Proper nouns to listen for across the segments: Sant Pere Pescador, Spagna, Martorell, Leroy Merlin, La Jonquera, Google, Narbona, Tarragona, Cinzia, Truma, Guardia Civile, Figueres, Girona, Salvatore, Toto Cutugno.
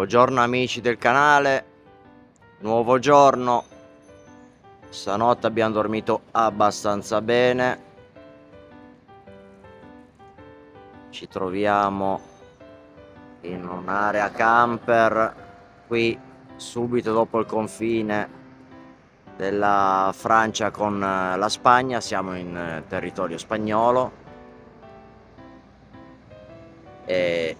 Buongiorno amici del canale, nuovo giorno. Stanotte abbiamo dormito abbastanza bene. Ci troviamo in un'area camper qui subito dopo il confine della Francia con la Spagna. Siamo in territorio spagnolo e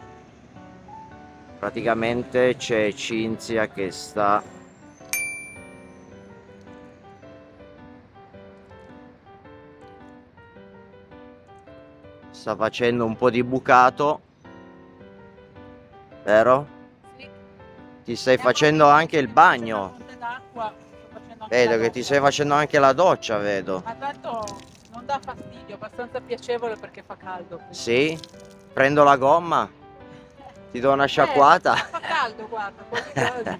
praticamente c'è Cinzia che sta facendo un po' di bucato, vero? Sì. Ti stai facendo anche il bagno. Vedo che ti stai facendo anche la doccia, vedo. Ma tanto non dà fastidio, abbastanza piacevole perché fa caldo. Quindi. Sì? Prendo la gomma? Ti do una sciacquata? Fa caldo, guarda, quasi caldo.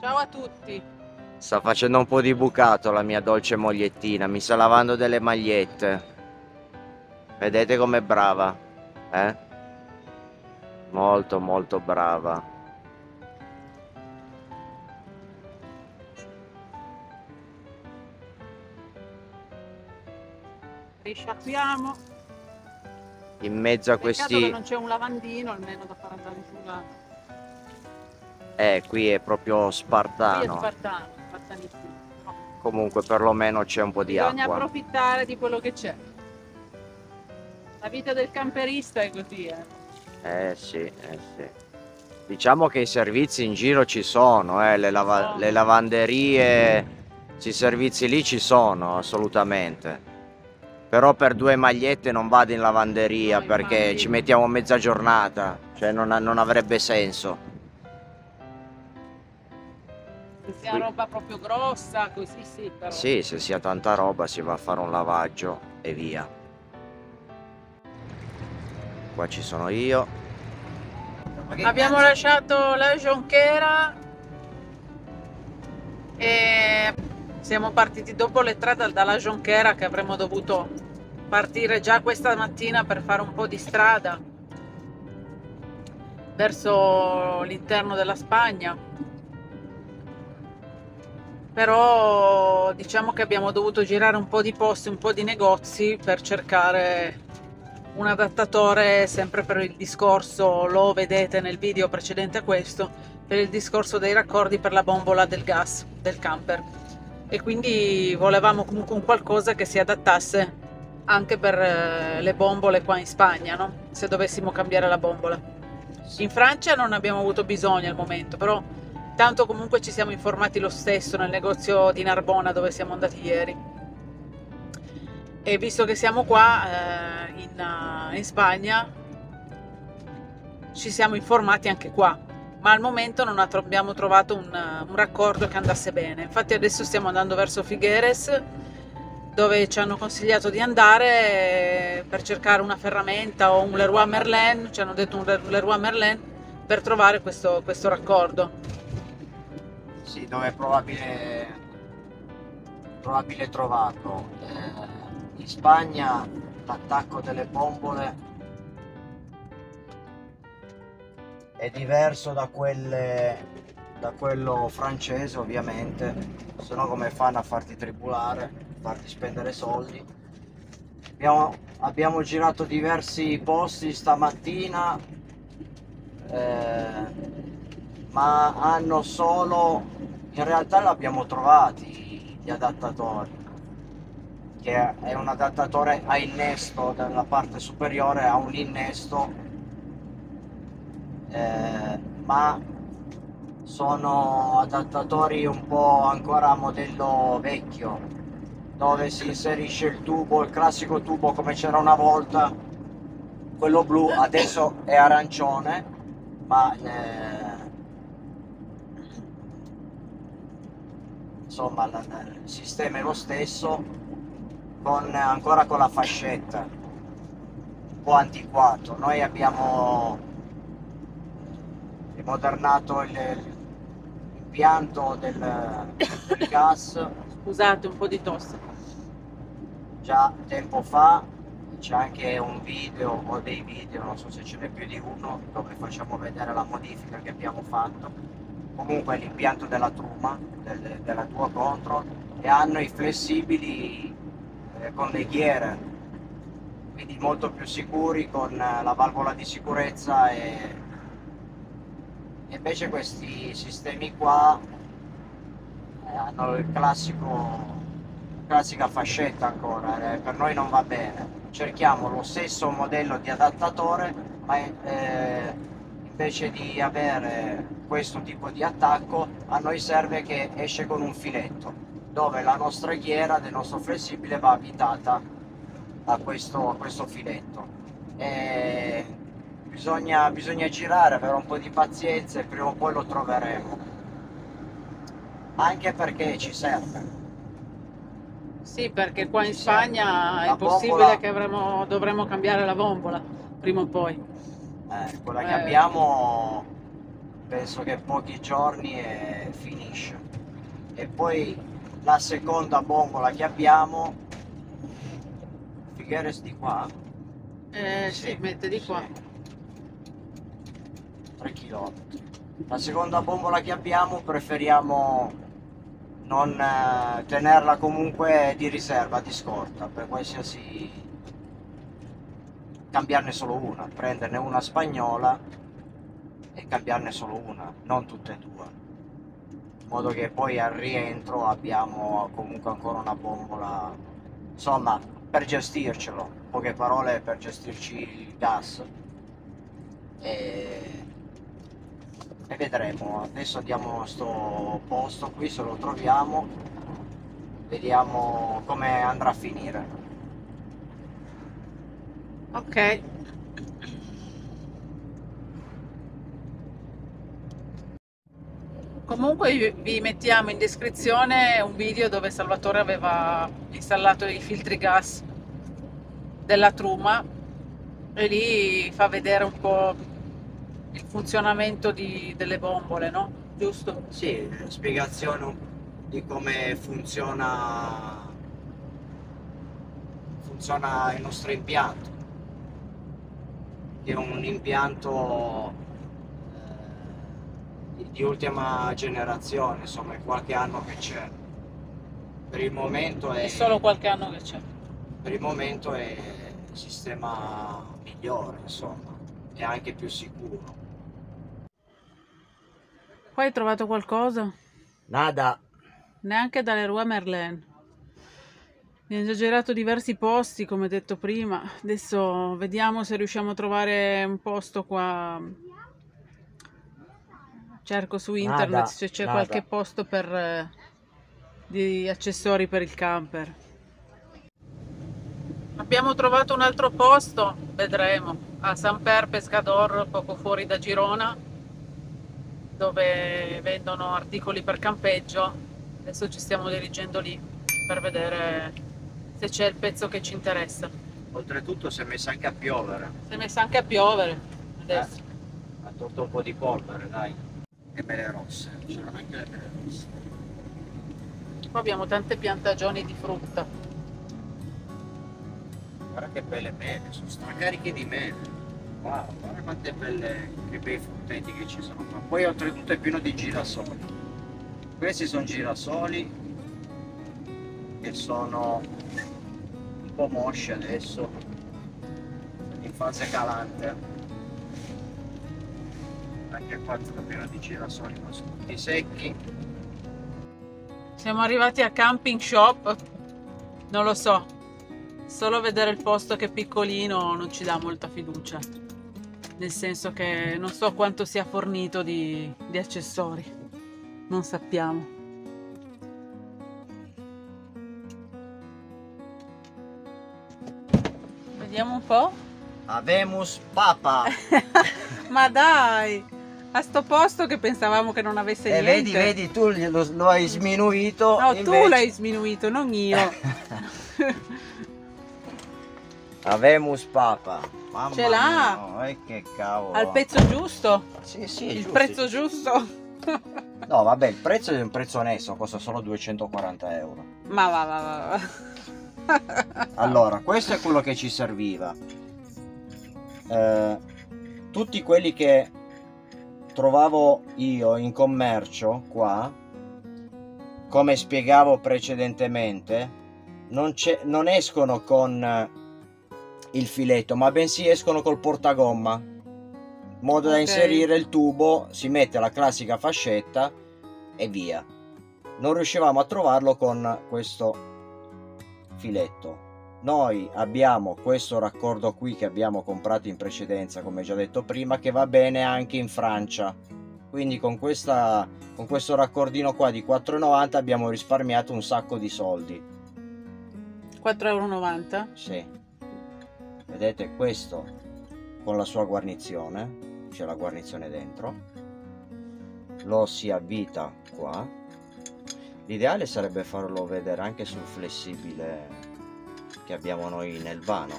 Ciao a tutti. Sta facendo un po' di bucato la mia dolce mogliettina, mi sta lavando delle magliette. Vedete com'è brava, eh? Molto molto brava. Risciacquiamo. In mezzo a questi... non c'è un lavandino almeno da far andare sulla... qui è proprio spartano. Qui è spartano, spartanissimo. No. Comunque perlomeno c'è un po' di acqua. Bisogna approfittare di quello che c'è. La vita del camperista è così, eh. Sì, eh sì. Diciamo che i servizi in giro ci sono, le lavanderie, i servizi lì ci sono assolutamente. Però per due magliette non vado in lavanderia, no, perché infatti ci mettiamo mezza giornata, cioè non avrebbe senso. Se sia roba proprio grossa, così sì però. Sì, se sia tanta roba si va a fare un lavaggio e via. Qua ci sono io. Abbiamo lasciato la Jonquera e... siamo partiti dopo le 3 dalla Jonquera, che avremmo dovuto partire già questa mattina per fare un po' di strada verso l'interno della Spagna. Però diciamo che abbiamo dovuto girare un po' di posti, un po' di negozi per cercare un adattatore, sempre per il discorso, lo vedete nel video precedente a questo, per il discorso dei raccordi per la bombola del gas del camper. E quindi volevamo comunque un qualcosa che si adattasse anche per le bombole qua in Spagna, no? Se dovessimo cambiare la bombola. In Francia non abbiamo avuto bisogno al momento, però tanto comunque ci siamo informati lo stesso nel negozio di Narbona dove siamo andati ieri. E visto che siamo qua in Spagna, ci siamo informati anche qua. Ma al momento non abbiamo trovato un raccordo che andasse bene. Infatti adesso stiamo andando verso Figueres, dove ci hanno consigliato di andare per cercare una ferramenta o un Leroy Merlin, ci hanno detto un Leroy Merlin, per trovare questo raccordo. Sì, dove è probabile trovato. In Spagna l'attacco delle bombole è diverso da quello francese, ovviamente, se no come fanno a farti tribulare, farti spendere soldi. Abbiamo girato diversi posti stamattina, ma hanno solo, in realtà l'abbiamo trovati gli adattatori, che è un adattatore a innesto, dalla parte superiore ha un innesto. Ma sono adattatori un po' ancora a modello vecchio, dove si inserisce il tubo, il classico tubo come c'era una volta, quello blu, adesso è arancione, ma insomma il sistema è lo stesso, ancora con la fascetta, un po' antiquato. Noi abbiamo modernato l'impianto del gas, scusate un po' di tosse, già tempo fa, c'è anche un video o dei video, non so se ce n'è più di uno, dove facciamo vedere la modifica che abbiamo fatto. Comunque l'impianto della Truma, della tua contro, e hanno i flessibili con le ghiere, quindi molto più sicuri con la valvola di sicurezza. E invece questi sistemi qua hanno il classica fascetta ancora, per noi non va bene. Cerchiamo lo stesso modello di adattatore, ma invece di avere questo tipo di attacco a noi serve che esce con un filetto, dove la nostra ghiera del nostro flessibile va avvitata a questo filetto. E bisogna girare, avere un po' di pazienza e prima o poi lo troveremo, anche perché ci serve. Sì, perché qua in Spagna è possibile che dovremmo cambiare la bombola prima o poi. Quella che abbiamo penso che pochi giorni e finisce. E poi la seconda bombola che abbiamo, Figueres di qua. Sì, mette di qua. Sì. 3 km. La seconda bombola che abbiamo preferiamo non tenerla comunque di riserva, di scorta, per qualsiasi, cambiarne solo una, prenderne una spagnola e cambiarne solo una, non tutte e due, in modo che poi al rientro abbiamo comunque ancora una bombola, insomma, per gestircelo, in poche parole, per gestirci il gas. E vedremo, adesso andiamo a sto posto qui, se lo troviamo, vediamo come andrà a finire. Ok. Comunque vi mettiamo in descrizione un video dove Salvatore aveva installato i filtri gas della Truma e lì fa vedere un po' il funzionamento delle bombole, no? Giusto? Sì, spiegazione di come funziona il nostro impianto, che è un impianto di ultima generazione, insomma, è qualche anno che c'è. Per il momento è solo qualche anno che c'è. Per il momento è il sistema migliore, insomma, è anche più sicuro. Qua hai trovato qualcosa? Nada. Neanche da Leroy Merlin. Abbiamo già girato diversi posti, come detto prima. Adesso vediamo se riusciamo a trovare un posto qua. Cerco su internet nada, se c'è qualche posto di accessori per il camper. Abbiamo trovato un altro posto, vedremo, a Sant Pere Pescador, poco fuori da Girona, dove vendono articoli per campeggio. Adesso ci stiamo dirigendo lì per vedere se c'è il pezzo che ci interessa. Oltretutto si è messa anche a piovere. Si è messa anche a piovere adesso. Ha tolto un po' di polvere, dai. E mele rosse, c'erano anche le mele rosse. Qua abbiamo tante piantagioni di frutta. Guarda che belle mele, sono stracariche di mele. Wow, guarda quante belle, che bei frutteti che ci sono. Poi oltretutto è pieno di girasoli. Questi sono girasoli che sono un po' mosci adesso, in fase calante. Anche qua è pieno di girasoli, ma sono tutti secchi. Siamo arrivati a Camping Shop, non lo so, solo vedere il posto che è piccolino non ci dà molta fiducia. Nel senso che non so quanto sia fornito di accessori, non sappiamo. Vediamo un po'. Avemus papa! Ma dai! A sto posto che pensavamo che non avesse niente. Vedi, tu lo hai sminuito. No, invece... tu l'hai sminuito, non io. Avemus papa! Mamma ce l'ha! Che cavolo! Al pezzo giusto? Sì, il giusto, prezzo giusto? No, vabbè, il prezzo è un prezzo onesto, costa solo 240 euro. Ma va. Allora, questo è quello che ci serviva. Tutti quelli che trovavo io in commercio qua, come spiegavo precedentemente, non escono con il filetto, ma bensì escono col portagomma, in modo da inserire il tubo, si mette la classica fascetta e via. Non riuscivamo a trovarlo con questo filetto. Noi abbiamo questo raccordo qui che abbiamo comprato in precedenza, come già detto prima, che va bene anche in Francia, quindi con questo raccordino qua di 4,90 abbiamo risparmiato un sacco di soldi. 4,90 €? Sì, vedete, questo con la sua guarnizione, c'è la guarnizione dentro, lo si avvita qua. L'ideale sarebbe farlo vedere anche sul flessibile che abbiamo noi nel vano.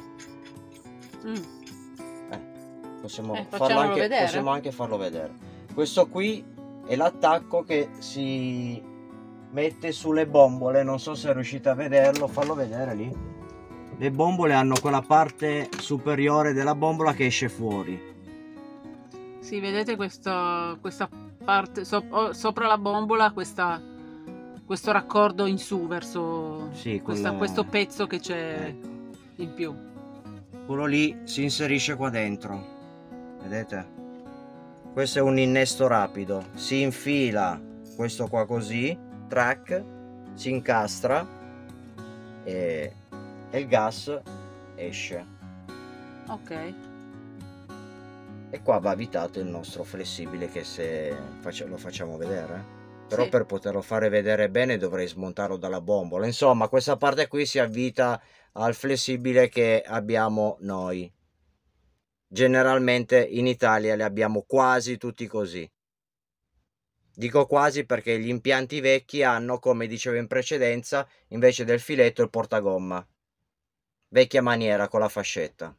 Possiamo anche farlo vedere. Questo qui è l'attacco che si mette sulle bombole, non so se riuscite a vederlo, fallo vedere lì. Le bombole hanno quella parte superiore della bombola che esce fuori. Sì, vedete questa parte sopra la bombola, questo raccordo in su verso questo pezzo che c'è in più, quello lì si inserisce qua dentro, vedete? Questo è un innesto rapido, si infila questo qua così, track, si incastra e il gas esce. Ok, e qua va avvitato il nostro flessibile, che se lo facciamo vedere. Però per poterlo fare vedere bene dovrei smontarlo dalla bombola. Insomma, questa parte qui si avvita al flessibile che abbiamo noi. Generalmente in Italia le abbiamo quasi tutti così. Dico quasi perché gli impianti vecchi hanno, come dicevo in precedenza, invece del filetto il portagomma. Vecchia maniera, con la fascetta.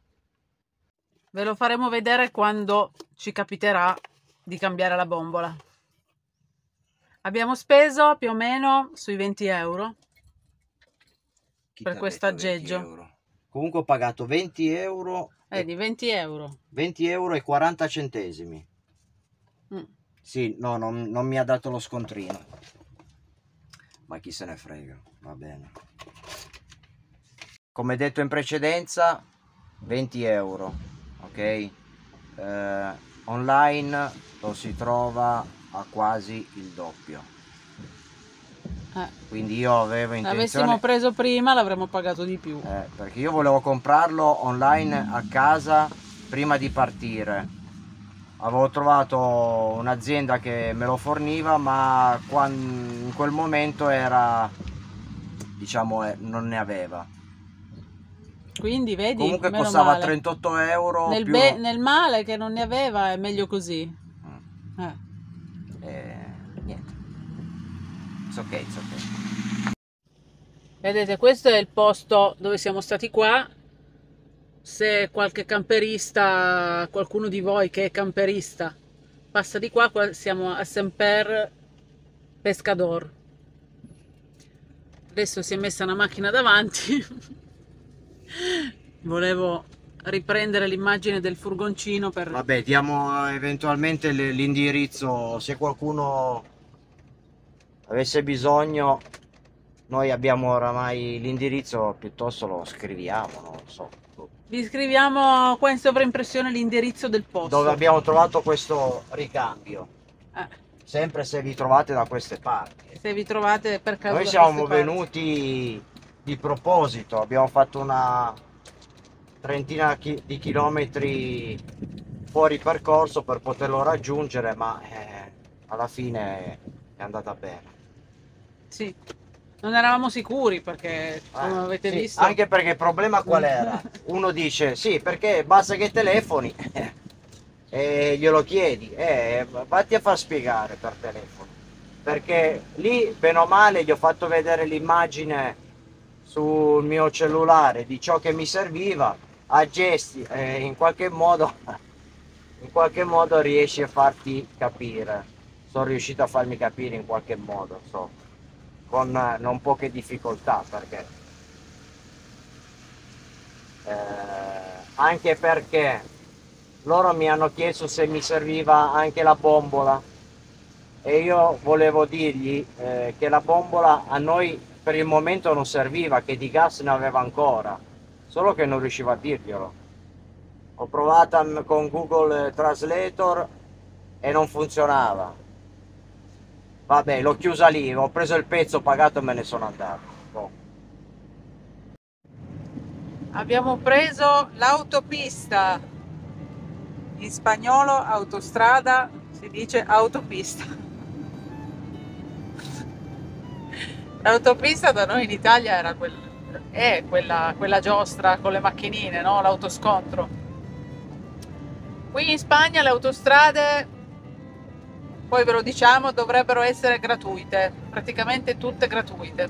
Ve lo faremo vedere quando ci capiterà di cambiare la bombola. Abbiamo speso più o meno sui 20 € per questo aggeggio. Comunque ho pagato 20 €. Di 20 €. 20,40 €. Sì, no, non mi ha dato lo scontrino. Ma chi se ne frega, va bene. Come detto in precedenza, 20 €, ok? Online lo si trova a quasi il doppio, quindi io avevo intenzione, l'avessimo preso prima l'avremmo pagato di più, perché io volevo comprarlo online a casa prima di partire. Avevo trovato un'azienda che me lo forniva, ma in quel momento era, diciamo, non ne aveva, quindi vedi, comunque costava male. 38 € nel, più... nel male che non ne aveva, è meglio così. Niente, it's ok, it's ok. Vedete, questo è il posto dove siamo stati qua. Se qualche camperista, qualcuno di voi che è camperista, passa di qua, siamo a Sant Pere Pescador. Adesso si è messa una macchina davanti. Volevo riprendere l'immagine del furgoncino per... Vabbè, diamo eventualmente l'indirizzo, se qualcuno avesse bisogno. Noi abbiamo oramai l'indirizzo, piuttosto lo scriviamo, non so. Vi scriviamo qua in sovraimpressione l'indirizzo del posto dove abbiamo trovato questo ricambio. Sempre se vi trovate da queste parti. Se vi trovate per caso. Noi siamo venuti di proposito, abbiamo fatto una trentina di chilometri fuori percorso per poterlo raggiungere, ma alla fine è andata bene. Sì, non eravamo sicuri perché, come avete visto... Anche perché il problema qual era? Uno dice, sì, perché basta che telefoni e glielo chiedi, vatti a far spiegare per telefono. Perché lì, bene o male, gli ho fatto vedere l'immagine sul mio cellulare di ciò che mi serviva. A gesti in qualche modo riesci a farti capire. Sono riuscito a farmi capire in qualche modo, con non poche difficoltà, perché anche perché loro mi hanno chiesto se mi serviva anche la bombola e io volevo dirgli che la bombola a noi per il momento non serviva, che di gas ne aveva ancora, solo che non riuscivo a dirglielo. Ho provato con Google Translator e non funzionava. Vabbè, l'ho chiusa lì, ho preso il pezzo, ho pagato e me ne sono andato. Boh. Abbiamo preso l'autopista, in spagnolo autostrada si dice autopista. L'autopista da noi in Italia era quella giostra con le macchinine, no? L'autoscontro. Qui in Spagna le autostrade, poi ve lo diciamo, dovrebbero essere gratuite, praticamente tutte gratuite,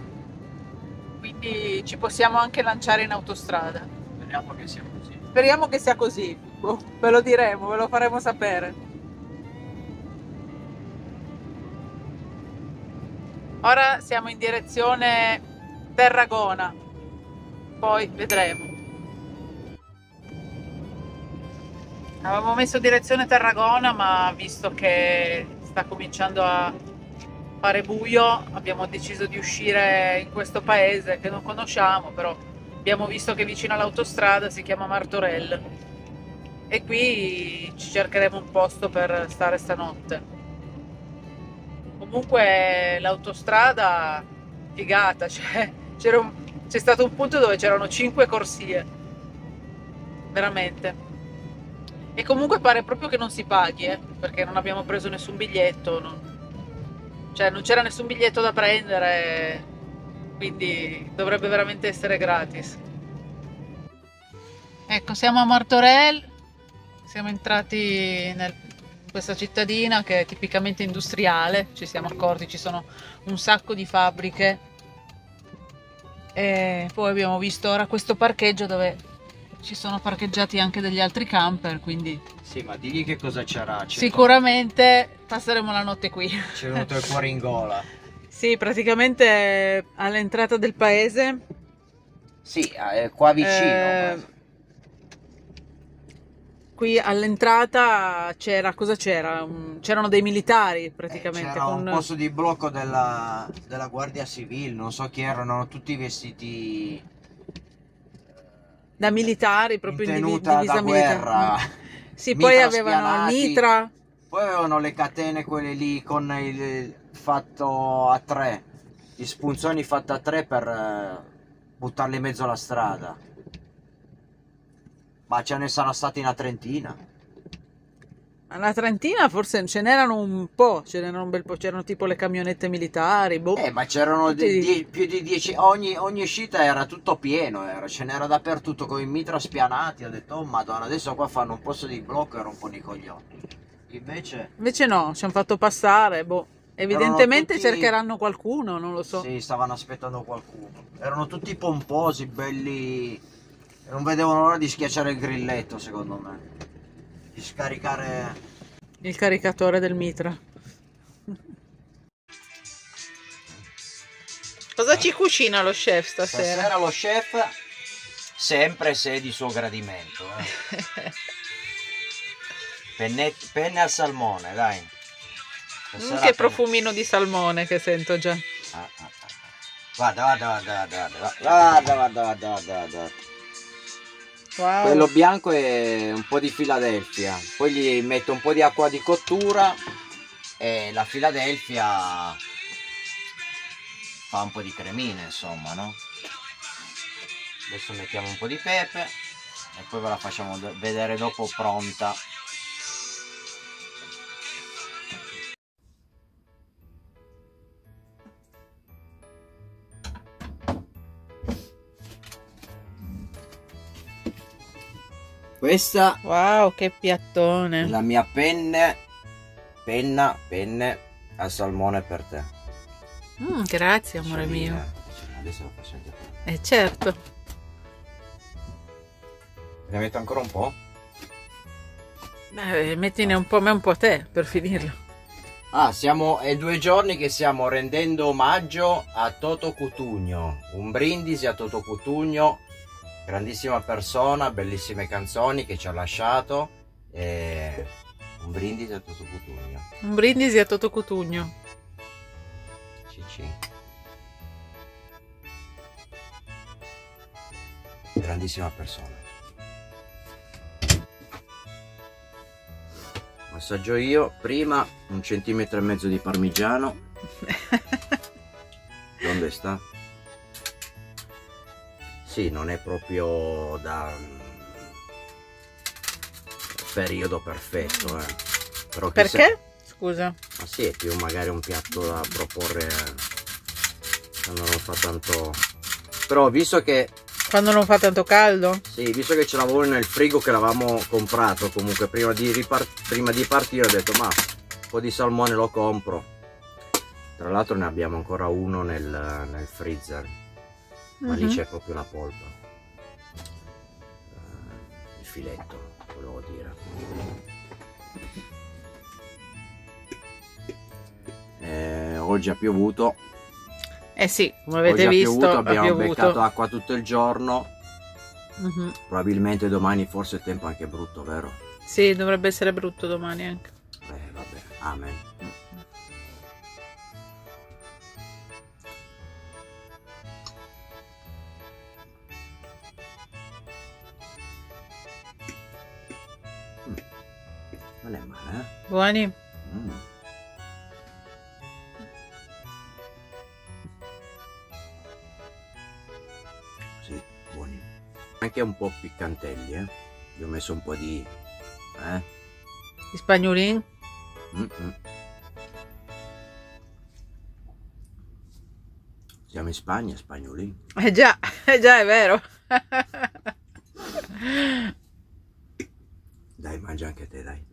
quindi ci possiamo anche lanciare in autostrada. Speriamo che sia così. Speriamo che sia così, ve lo diremo, ve lo faremo sapere. Ora siamo in direzione Tarragona, poi vedremo. Avevamo messo direzione Tarragona, ma visto che sta cominciando a fare buio abbiamo deciso di uscire in questo paese che non conosciamo, però abbiamo visto che vicino all'autostrada si chiama Martorell e qui ci cercheremo un posto per stare stanotte. Comunque l'autostrada figata, cioè c'è stato un punto dove c'erano 5 corsie, veramente. E comunque pare proprio che non si paghi, perché non abbiamo preso nessun biglietto, cioè non c'era nessun biglietto da prendere, quindi dovrebbe veramente essere gratis. Ecco, siamo a Martorell, siamo entrati in questa cittadina che è tipicamente industriale, ci siamo accorti, ci sono un sacco di fabbriche. E poi abbiamo visto ora questo parcheggio dove ci sono parcheggiati anche degli altri camper, quindi... Sì, ma digli che cosa c'era. Sicuramente passeremo la notte qui. Ci è venuto il cuore in gola. Sì, praticamente all'entrata del paese. Sì, qua vicino. Qui all'entrata c'era, cosa c'era? C'erano dei militari praticamente. C'era un posto di blocco della Guardia Civile, non so chi erano, tutti vestiti... da militari, proprio in divisa militare. Sì, poi avevano mitra. Poi avevano le catene quelle lì con il fatto a tre, gli spunzoni fatto a tre per buttarli in mezzo alla strada. Ma ce ne sarà stati una trentina. Una trentina forse, ce n'erano un po', ce n'erano un bel po', c'erano tipo le camionette militari, boh. Ma c'erano più di 10, ogni uscita era tutto pieno, ce n'era dappertutto con i mitra spianati. Ho detto, oh madonna, adesso qua fanno un posto di blocco e rompono i coglioni. Invece no, ci hanno fatto passare, boh. Evidentemente tutti... cercheranno qualcuno, non lo so. Sì, stavano aspettando qualcuno. Erano tutti pomposi, belli, non vedevano l'ora di schiacciare il grilletto, secondo me. Di scaricare il caricatore del mitra. Cosa ci cucina lo chef stasera? Stasera lo chef, sempre se di suo gradimento, penne al salmone, dai. Che profumino di salmone che sento già. Guarda. Wow. Quello bianco è un po' di Filadelfia, poi gli metto un po' di acqua di cottura e la Filadelfia fa un po' di cremine, insomma, no? Adesso mettiamo un po' di pepe e poi ve la facciamo vedere dopo pronta. Questa, wow, che piattone! La mia penne al salmone per te. Grazie, amore mio. Adesso la faccio anche te. Certo. Ne metto ancora un po'? Mettine un po' me, un po' te per finirlo. È 2 giorni che stiamo rendendo omaggio a Toto Cutugno. Un brindisi a Toto Cutugno grandissima persona, bellissime canzoni che ci ha lasciato, e un brindisi a Toto Cutugno. Un brindisi a Toto Cutugno. Cicci. Grandissima persona. Assaggio io prima 1,5 cm di parmigiano. Dove sta? Sì, non è proprio da periodo perfetto, eh. Però che perché? Se... scusa. Ma sì, è più magari un piatto da proporre quando non fa tanto. Però visto che quando non fa tanto caldo? Sì, visto che ce l'avevo nel frigo che l'avevamo comprato comunque prima di partire, ho detto ma un po' di salmone lo compro. Tra l'altro ne abbiamo ancora uno nel freezer, ma lì c'è proprio la polpa, il filetto, volevo dire. Oggi ha piovuto. Eh sì, come avete visto, abbiamo beccato acqua tutto il giorno. Probabilmente domani forse il tempo è anche brutto, vero? Sì, dovrebbe essere brutto domani anche. Vabbè, amen. Non è male, eh? Buoni? Anche un po' piccantelli, eh? Gli ho messo un po' di spagnolin. Siamo in Spagna, spagnolin. Eh già, è vero. Dai, mangia anche te, dai.